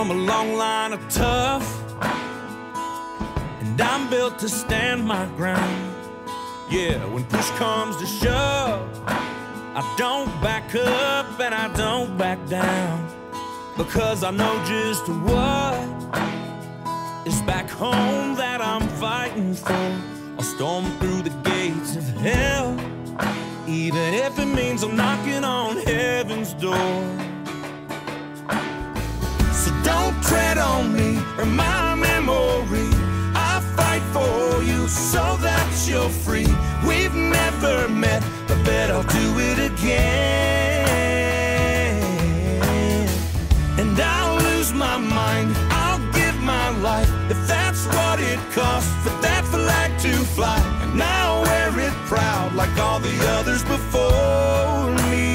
from a long line of tough, and I'm built to stand my ground. Yeah, when push comes to shove, I don't back up and I don't back down, because I know just what is back home that I'm fighting for. I'll storm through the gates of hell, even if it means I'm knocking on heaven's door. So don't tread on me or my memory. I fight for you so that you're free. We've never met, but bet I'll do it again. And I'll lose my mind, I'll give my life, if that's what it costs for that flag to fly. And now wear it proud like all the others before me.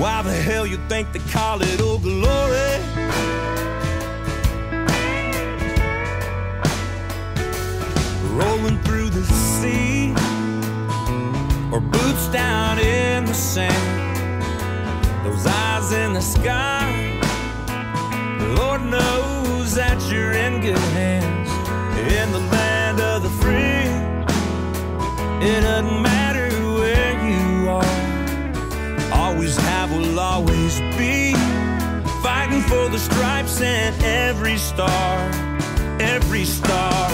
Why the hell you think they call it Old Glory? Rolling through the sea, or boots down in the sand, those eyes in the sky, Lord knows that you're in good hands. In the land of the free, it doesn't matter where you are. Always have, will always be, fighting for the stripes and every star, every star.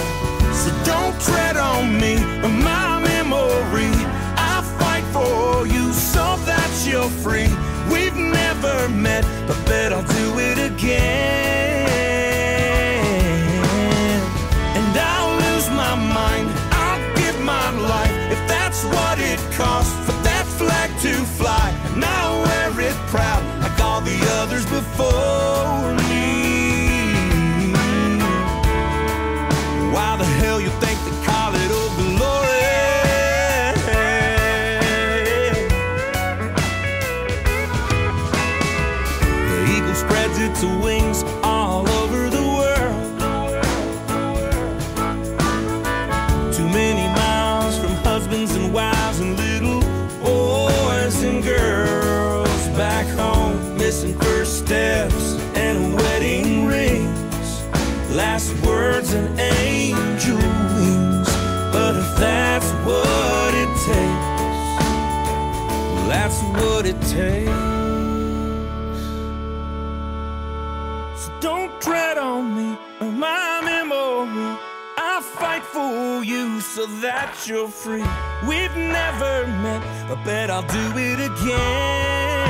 So don't tread on me or my memory. I fight for you so that you're free. We've never met, but bet I'll do it again. And I'll lose my mind, I'll give my life, if that's what it costs for that flag to fly. And I'll wear it proud like all the others before me. Why the hell you think they call it Old Glory? Spreads its wings all over the world. Too many miles from husbands and wives and little boys and girls back home, missing first steps and wedding rings, last words and angel wings. But if that's what it takes, that's what it takes. So don't tread on me or my memory. I fight for you so that you're free. We've never met, but bet I'll do it again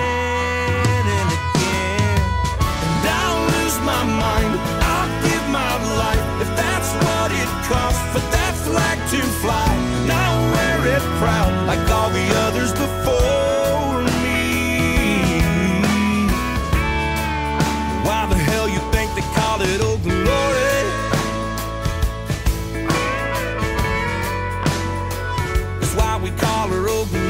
and again. And I'll lose my mind, I'll give my life, if that's what it costs for that flag to fly. And I'll wear it proud like all the others before me. Why the hell you think they call it Old Glory? That's why we call her Old Glory.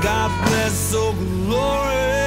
God bless Old Glory.